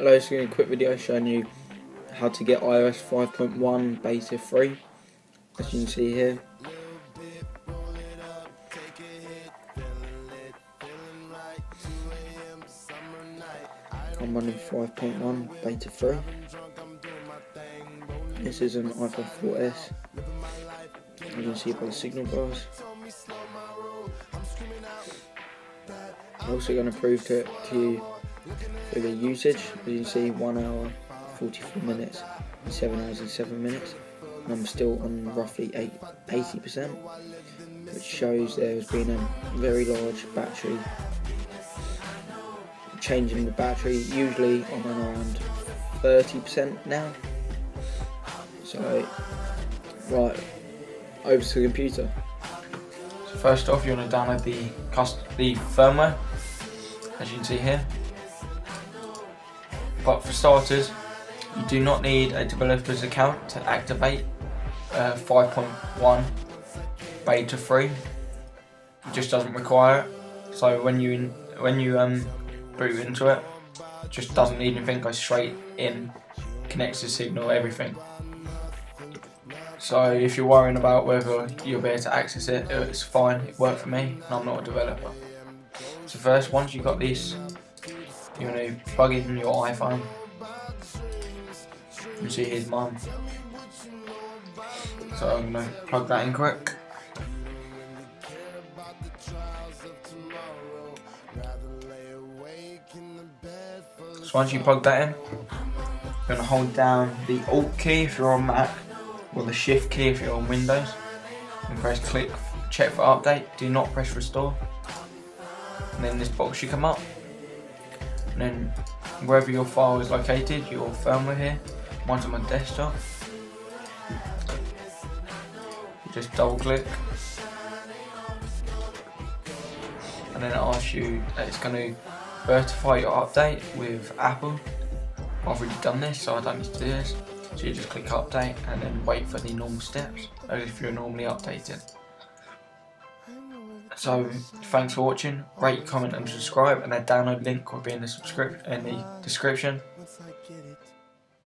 Hello, this is going to be a quick video showing you how to get iOS 5.1 beta 3, as you can see here. I'm running 5.1 beta 3. This is an iPhone 4S. You can see it by the signal bars. I'm also going to prove to you through the usage. As you can see, 1 hour, 44 minutes, and 7 hours and 7 minutes. And I'm still on roughly 80%, which shows there's been a very large battery. Changing the battery, usually I'm around 30% now. So, right, over to the computer. So first off, you want to download the firmware, as you can see here. But for starters, you do not need a developer's account to activate 5.1 beta 3. It just doesn't require it. So when you boot into it, just doesn't need anything, goes straight in, connects the signal, everything. So if you're worrying about whether you'll be able to access it, it's fine, it worked for me, and I'm not a developer. So first, once you've got this, you're going to plug in your iPhone. You see here's mine. So I'm going to plug that in quick. So once you plug that in, you're going to hold down the Alt key if you're on Mac, or the Shift key if you're on Windows, and press click, check for update, do not press restore. And then this box should come up. And then wherever your file is located, your firmware here, mine's on my desktop. Just double click. And then it asks you, it's going to verify your update with Apple. I've already done this, so I don't need to do this. So you just click update and then wait for the normal steps, as if you're normally updated. So thanks for watching. Rate, comment and subscribe, and that download link will be in the description.